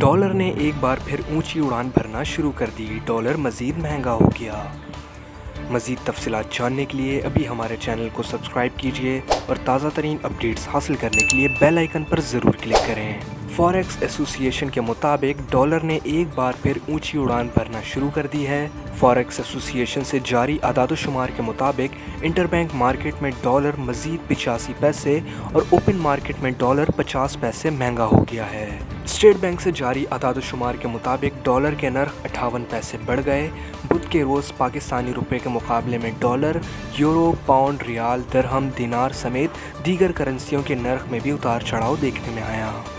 Dollar ने एक बार फिर ऊंची उड़ान भरना शुरू कर दी। डॉलर मज़ीद महंगा हो गया। मज़ीद तफसीलात जानने के लिए अभी हमारे चैनल को सब्सक्राइब कीजिए और ताज़ा तरीन अपडेट्स हासिल करने के लिए बेल आइकन पर ज़रूर क्लिक करें। फॉरेक्स एसोसिएशन के मुताबिक डॉलर ने एक बार फिर ऊंची उड़ान भरना शुरू कर दी है। फॉरेक्स एसोसिएशन से जारी आदादोशुमार के मुताबिक इंटरबैंक मार्केट में डॉलर मज़ीद 85 पैसे और ओपन मार्केट में डॉलर 50 पैसे महंगा हो गया है। स्टेट बैंक से जारी आदादोशुमार के मुताबिक डॉलर के नर्ख 58 पैसे बढ़ गए। बुध के रोज़ पाकिस्तानी रुपये के मुकाबले में डॉलर, यूरो, पाउंड, रियाल, दरहम, दिनार समेत दीगर करेंसियों के नर्ख में भी उतार चढ़ाव देखने में आया।